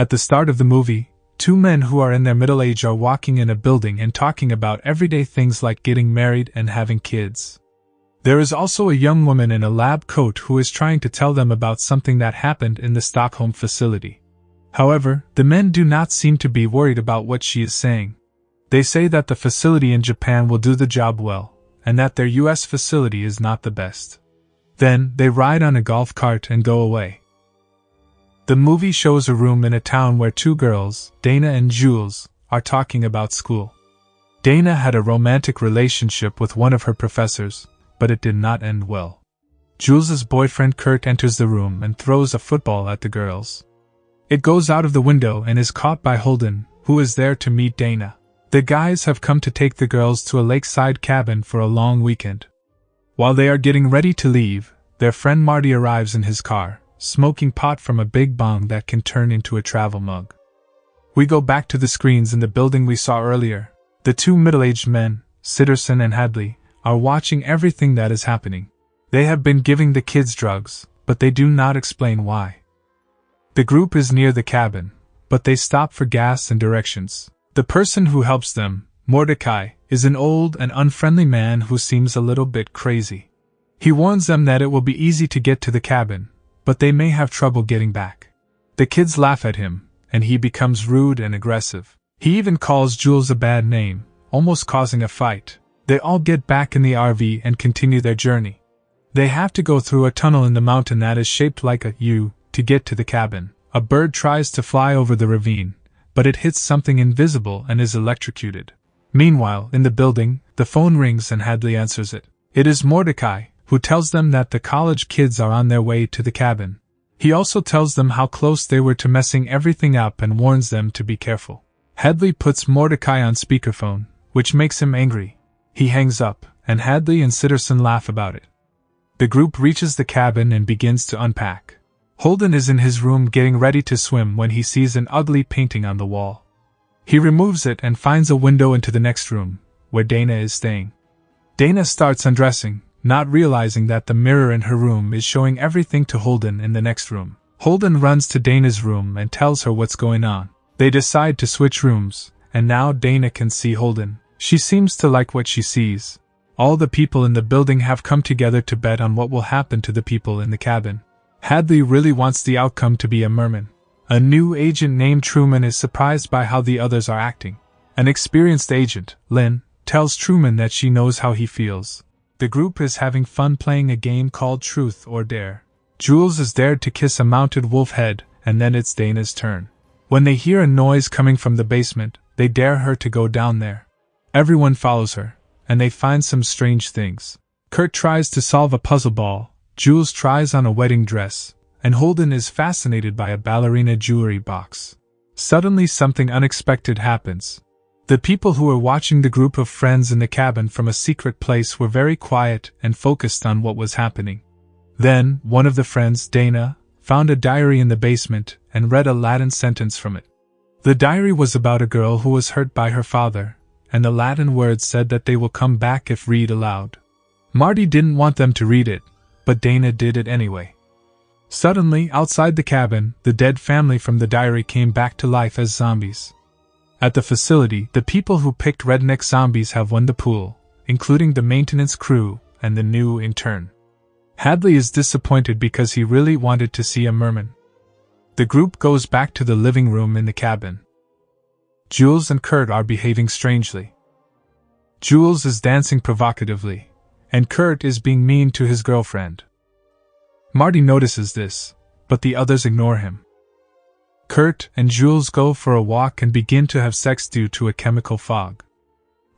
At the start of the movie, two men who are in their middle age are walking in a building and talking about everyday things like getting married and having kids. There is also a young woman in a lab coat who is trying to tell them about something that happened in the Stockholm facility. However, the men do not seem to be worried about what she is saying. They say that the facility in Japan will do the job well, and that their US facility is not the best. Then, they ride on a golf cart and go away. The movie shows a room in a town where two girls, Dana and Jules, are talking about school. Dana had a romantic relationship with one of her professors, but it did not end well. Jules's boyfriend Kurt enters the room and throws a football at the girls. It goes out of the window and is caught by Holden, who is there to meet Dana. The guys have come to take the girls to a lakeside cabin for a long weekend. While they are getting ready to leave, their friend Marty arrives in his car, smoking pot from a big bong that can turn into a travel mug. We go back to the screens in the building we saw earlier. The two middle-aged men, Sitterson and Hadley, are watching everything that is happening. They have been giving the kids drugs, but they do not explain why. The group is near the cabin, but they stop for gas and directions. The person who helps them, Mordecai, is an old and unfriendly man who seems a little bit crazy. He warns them that it will be easy to get to the cabin, but they may have trouble getting back. The kids laugh at him, and he becomes rude and aggressive. He even calls Jules a bad name, almost causing a fight. They all get back in the RV and continue their journey. They have to go through a tunnel in the mountain that is shaped like a U. To get to the cabin, a bird tries to fly over the ravine, but it hits something invisible and is electrocuted. Meanwhile, in the building, the phone rings and Hadley answers it. It is Mordecai, who tells them that the college kids are on their way to the cabin. He also tells them how close they were to messing everything up and warns them to be careful. Hadley puts Mordecai on speakerphone, which makes him angry. He hangs up, and Hadley and Sitterson laugh about it. The group reaches the cabin and begins to unpack. Holden is in his room getting ready to swim when he sees an ugly painting on the wall. He removes it and finds a window into the next room, where Dana is staying. Dana starts undressing, not realizing that the mirror in her room is showing everything to Holden in the next room. Holden runs to Dana's room and tells her what's going on. They decide to switch rooms, and now Dana can see Holden. She seems to like what she sees. All the people in the building have come together to bet on what will happen to the people in the cabin. Hadley really wants the outcome to be a merman. A new agent named Truman is surprised by how the others are acting. An experienced agent, Lynn, tells Truman that she knows how he feels. The group is having fun playing a game called Truth or Dare. Jules is dared to kiss a mounted wolf head, and then it's Dana's turn. When they hear a noise coming from the basement, they dare her to go down there. Everyone follows her, and they find some strange things. Kurt tries to solve a puzzle ball, Jules tries on a wedding dress, and Holden is fascinated by a ballerina jewelry box. Suddenly something unexpected happens. The people who were watching the group of friends in the cabin from a secret place were very quiet and focused on what was happening. Then, one of the friends, Dana, found a diary in the basement and read a Latin sentence from it. The diary was about a girl who was hurt by her father, and the Latin words said that they will come back if read aloud. Marty didn't want them to read it, but Dana did it anyway. Suddenly, outside the cabin, the dead family from the diary came back to life as zombies. At the facility, the people who picked redneck zombies have won the pool, including the maintenance crew and the new intern. Hadley is disappointed because he really wanted to see a merman. The group goes back to the living room in the cabin. Jules and Kurt are behaving strangely. Jules is dancing provocatively, and Kurt is being mean to his girlfriend. Marty notices this, but the others ignore him. Kurt and Jules go for a walk and begin to have sex due to a chemical fog.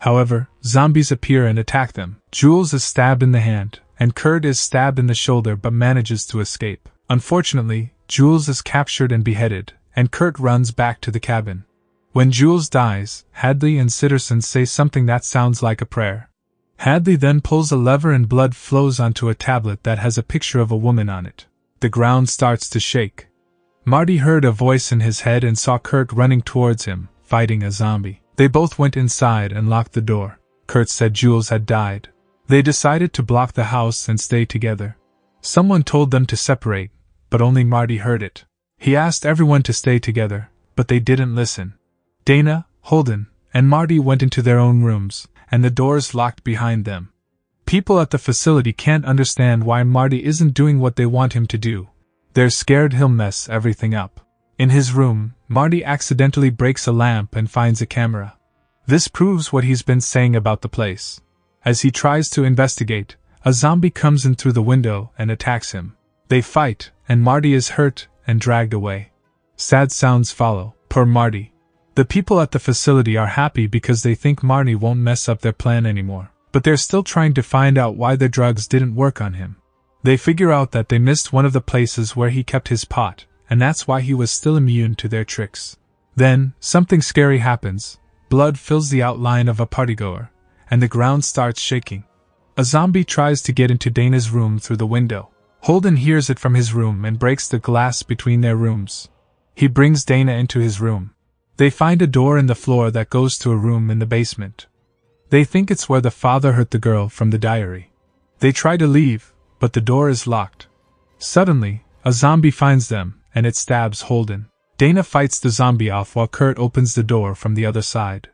However, zombies appear and attack them. Jules is stabbed in the hand, and Kurt is stabbed in the shoulder but manages to escape. Unfortunately, Jules is captured and beheaded, and Kurt runs back to the cabin. When Jules dies, Hadley and Sitterson say something that sounds like a prayer. Hadley then pulls a lever and blood flows onto a tablet that has a picture of a woman on it. The ground starts to shake. Marty heard a voice in his head and saw Kurt running towards him, fighting a zombie. They both went inside and locked the door. Kurt said Jules had died. They decided to block the house and stay together. Someone told them to separate, but only Marty heard it. He asked everyone to stay together, but they didn't listen. Dana, Holden, and Marty went into their own rooms, and the doors locked behind them. People at the facility can't understand why Marty isn't doing what they want him to do. They're scared he'll mess everything up. In his room, Marty accidentally breaks a lamp and finds a camera. This proves what he's been saying about the place. As he tries to investigate, a zombie comes in through the window and attacks him. They fight, and Marty is hurt and dragged away. Sad sounds follow, per Marty. The people at the facility are happy because they think Marty won't mess up their plan anymore, but they're still trying to find out why their drugs didn't work on him. They figure out that they missed one of the places where he kept his pot, and that's why he was still immune to their tricks. Then, something scary happens. Blood fills the outline of a partygoer, and the ground starts shaking. A zombie tries to get into Dana's room through the window. Holden hears it from his room and breaks the glass between their rooms. He brings Dana into his room. They find a door in the floor that goes to a room in the basement. They think it's where the father hurt the girl from the diary. They try to leave, but the door is locked. Suddenly, a zombie finds them, and it stabs Holden. Dana fights the zombie off while Kurt opens the door from the other side.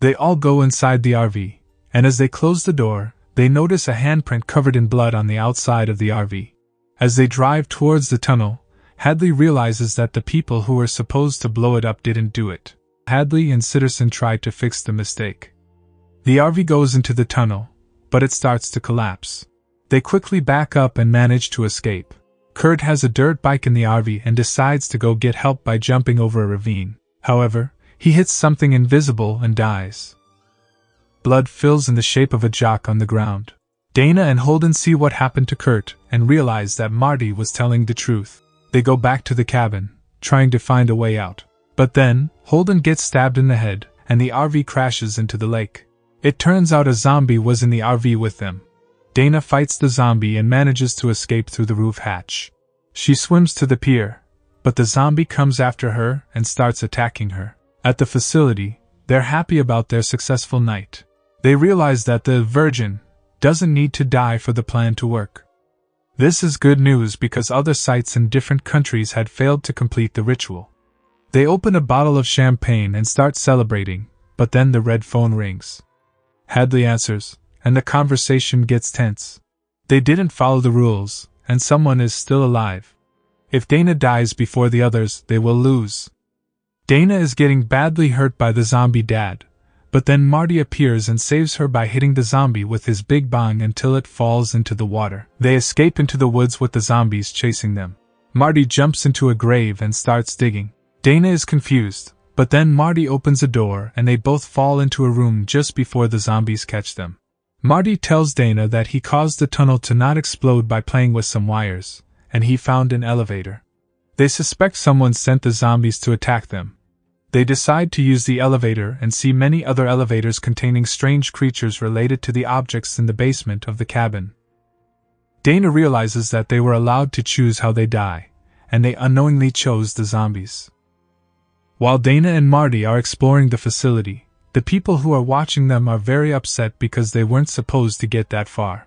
They all go inside the RV, and as they close the door, they notice a handprint covered in blood on the outside of the RV. As they drive towards the tunnel, Hadley realizes that the people who were supposed to blow it up didn't do it. Hadley and Sitterson tried to fix the mistake. The RV goes into the tunnel, but it starts to collapse. They quickly back up and manage to escape. Kurt has a dirt bike in the RV and decides to go get help by jumping over a ravine. However, he hits something invisible and dies. Blood fills in the shape of a jock on the ground. Dana and Holden see what happened to Kurt and realize that Marty was telling the truth. They go back to the cabin, trying to find a way out. But then, Holden gets stabbed in the head, and the RV crashes into the lake. It turns out a zombie was in the RV with them. Dana fights the zombie and manages to escape through the roof hatch. She swims to the pier, but the zombie comes after her and starts attacking her. At the facility, they're happy about their successful night. They realize that the virgin doesn't need to die for the plan to work. This is good news because other sites in different countries had failed to complete the ritual. They open a bottle of champagne and start celebrating, but then the red phone rings. Hadley answers, and the conversation gets tense. They didn't follow the rules, and someone is still alive. If Dana dies before the others, they will lose. Dana is getting badly hurt by the zombie dad, but then Marty appears and saves her by hitting the zombie with his big bong until it falls into the water. They escape into the woods with the zombies chasing them. Marty jumps into a grave and starts digging. Dana is confused, but then Marty opens a door and they both fall into a room just before the zombies catch them. Marty tells Dana that he caused the tunnel to not explode by playing with some wires, and he found an elevator. They suspect someone sent the zombies to attack them. They decide to use the elevator and see many other elevators containing strange creatures related to the objects in the basement of the cabin. Dana realizes that they were allowed to choose how they die, and they unknowingly chose the zombies. While Dana and Marty are exploring the facility, the people who are watching them are very upset because they weren't supposed to get that far.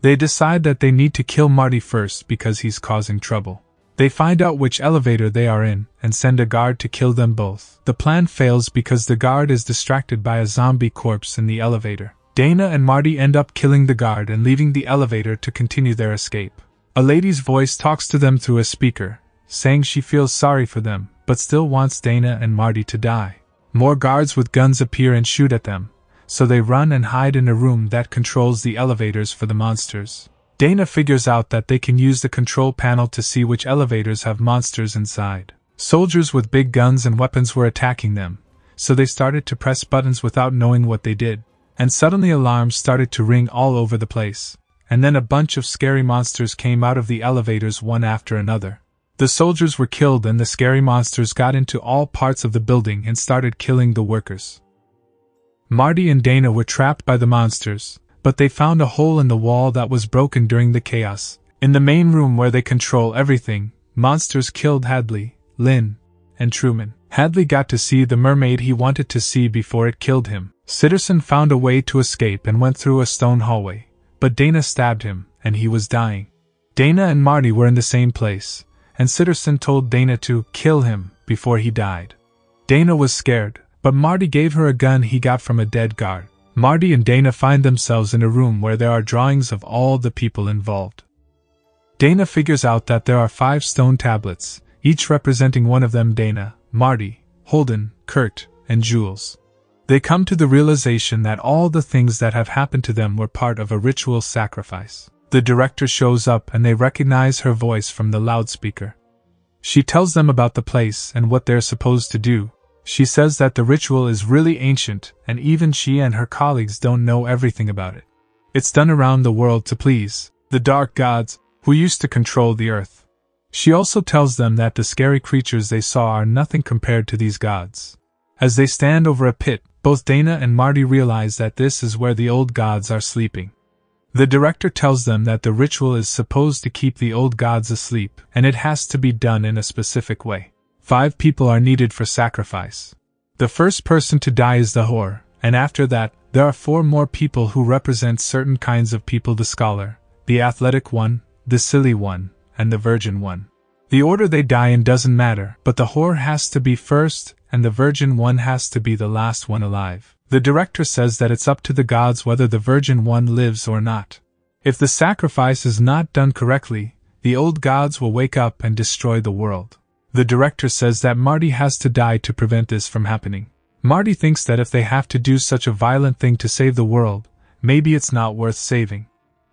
They decide that they need to kill Marty first because he's causing trouble. They find out which elevator they are in and send a guard to kill them both. The plan fails because the guard is distracted by a zombie corpse in the elevator. Dana and Marty end up killing the guard and leaving the elevator to continue their escape. A lady's voice talks to them through a speaker, saying she feels sorry for them, but still wants Dana and Marty to die. More guards with guns appear and shoot at them, so they run and hide in a room that controls the elevators for the monsters. Dana figures out that they can use the control panel to see which elevators have monsters inside. Soldiers with big guns and weapons were attacking them, so they started to press buttons without knowing what they did. And suddenly alarms started to ring all over the place, and then a bunch of scary monsters came out of the elevators one after another. The soldiers were killed and the scary monsters got into all parts of the building and started killing the workers. Marty and Dana were trapped by the monsters, but they found a hole in the wall that was broken during the chaos. In the main room where they control everything, monsters killed Hadley, Lynn, and Truman. Hadley got to see the mermaid he wanted to see before it killed him. Sitterson found a way to escape and went through a stone hallway, but Dana stabbed him, and he was dying. Dana and Marty were in the same place, and Sitterson told Dana to kill him, before he died. Dana was scared, but Marty gave her a gun he got from a dead guard. Marty and Dana find themselves in a room where there are drawings of all the people involved. Dana figures out that there are 5 stone tablets, each representing one of them: Dana, Marty, Holden, Kurt, and Jules. They come to the realization that all the things that have happened to them were part of a ritual sacrifice. The director shows up and they recognize her voice from the loudspeaker. She tells them about the place and what they're supposed to do. She says that the ritual is really ancient, and even she and her colleagues don't know everything about it. It's done around the world to please the dark gods, who used to control the earth. She also tells them that the scary creatures they saw are nothing compared to these gods. As they stand over a pit, both Dana and Marty realize that this is where the old gods are sleeping. The director tells them that the ritual is supposed to keep the old gods asleep, and it has to be done in a specific way. 5 people are needed for sacrifice. The first person to die is the whore, and after that, there are 4 more people who represent certain kinds of people: the scholar, the athletic one, the silly one, and the virgin one. The order they die in doesn't matter, but the whore has to be first, and the virgin one has to be the last one alive. The director says that it's up to the gods whether the virgin one lives or not. If the sacrifice is not done correctly, the old gods will wake up and destroy the world. The director says that Marty has to die to prevent this from happening. Marty thinks that if they have to do such a violent thing to save the world, maybe it's not worth saving.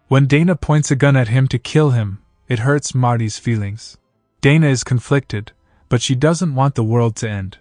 When Dana points a gun at him to kill him, it hurts Marty's feelings. Dana is conflicted, but she doesn't want the world to end.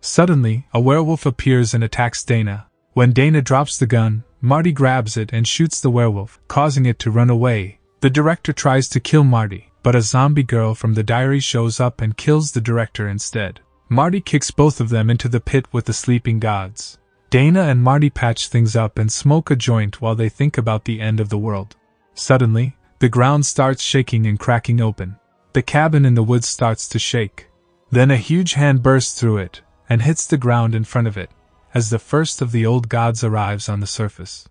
Suddenly, a werewolf appears and attacks Dana. When Dana drops the gun, Marty grabs it and shoots the werewolf, causing it to run away. The director tries to kill Marty, but a zombie girl from the diary shows up and kills the director instead. Marty kicks both of them into the pit with the sleeping gods. Dana and Marty patch things up and smoke a joint while they think about the end of the world. Suddenly, the ground starts shaking and cracking open. The cabin in the woods starts to shake. Then a huge hand bursts through it and hits the ground in front of it, as the first of the old gods arrives on the surface.